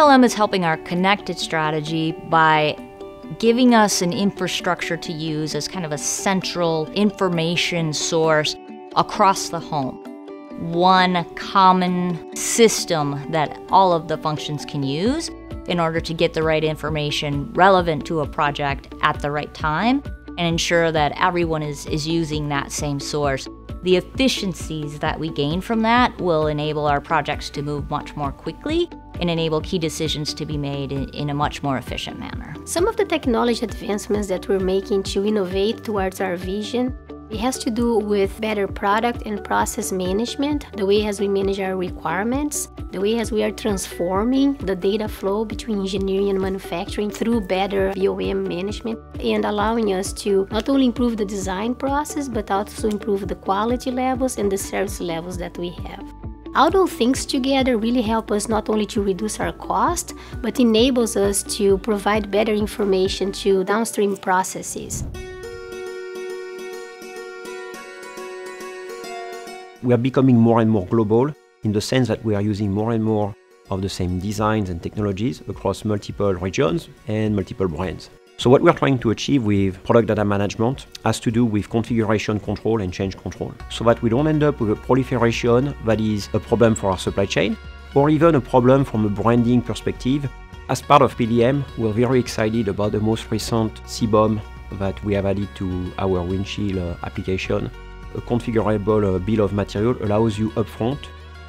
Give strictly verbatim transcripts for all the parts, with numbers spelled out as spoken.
P L M is helping our connected strategy by giving us an infrastructure to use as kind of a central information source across the home. One common system that all of the functions can use in order to get the right information relevant to a project at the right time and ensure that everyone is, is using that same source. The efficiencies that we gain from that will enable our projects to move much more quickly and enable key decisions to be made in, in a much more efficient manner. Some of the technology advancements that we're making to innovate towards our vision, it has to do with better product and process management, the way as we manage our requirements, the way as we are transforming the data flow between engineering and manufacturing through better B O M management, and allowing us to not only improve the design process, but also improve the quality levels and the service levels that we have. All those things together really help us not only to reduce our cost, but enables us to provide better information to downstream processes. We are becoming more and more global in the sense that we are using more and more of the same designs and technologies across multiple regions and multiple brands. So what we are trying to achieve with product data management has to do with configuration control and change control, so that we don't end up with a proliferation that is a problem for our supply chain, or even a problem from a branding perspective. As part of P L M, we're very excited about the most recent C B O M that we have added to our Windchill application. A configurable uh, bill of material allows you upfront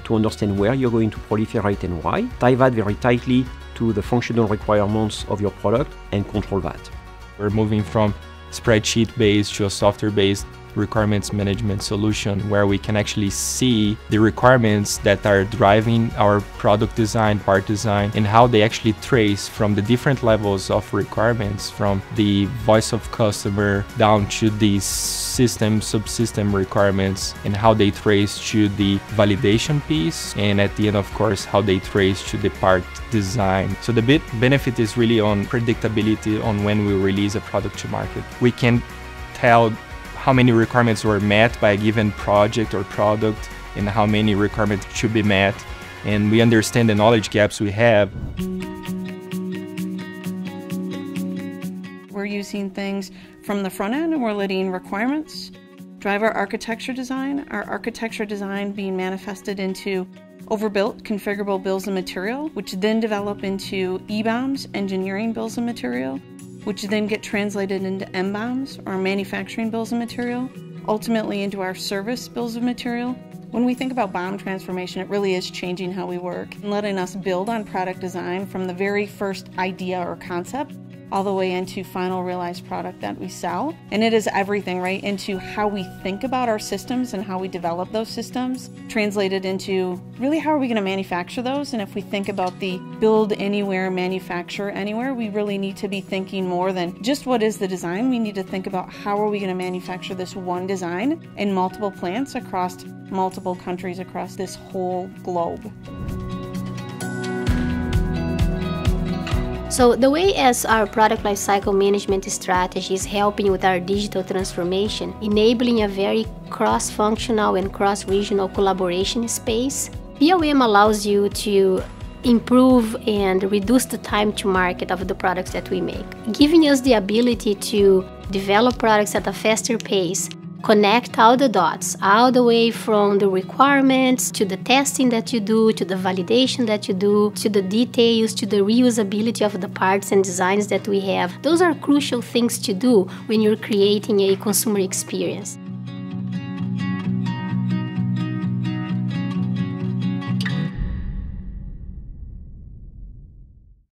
to understand where you're going to proliferate and why, tie that very tightly to the functional requirements of your product, and control that. We're moving from spreadsheet-based to a software-based requirements management solution where we can actually see the requirements that are driving our product design, part design, and how they actually trace from the different levels of requirements, from the voice of customer down to the system, subsystem requirements, and how they trace to the validation piece, and at the end, of course, how they trace to the part design. So the big benefit is really on predictability on when we release a product to market. We can tell how many requirements were met by a given project or product, and how many requirements should be met. And we understand the knowledge gaps we have. We're using things from the front end, and we're letting requirements drive our architecture design, our architecture design being manifested into overbuilt configurable bills of material, which then develop into E B O Ms, engineering bills of material, which then get translated into M B O Ms, or manufacturing bills of material, ultimately into our service bills of material. When we think about B O M transformation, it really is changing how we work and letting us build on product design from the very first idea or concept all the way into final realized product that we sell. And it is everything, right, into how we think about our systems and how we develop those systems, translated into really how are we gonna manufacture those. And if we think about the build anywhere, manufacture anywhere, we really need to be thinking more than just what is the design. We need to think about how are we gonna manufacture this one design in multiple plants across multiple countries across this whole globe. So the way as our product lifecycle management strategy is helping with our digital transformation, enabling a very cross-functional and cross-regional collaboration space, B O M allows you to improve and reduce the time to market of the products that we make, giving us the ability to develop products at a faster pace, connect all the dots, all the way from the requirements, to the testing that you do, to the validation that you do, to the details, to the reusability of the parts and designs that we have. Those are crucial things to do when you're creating a consumer experience.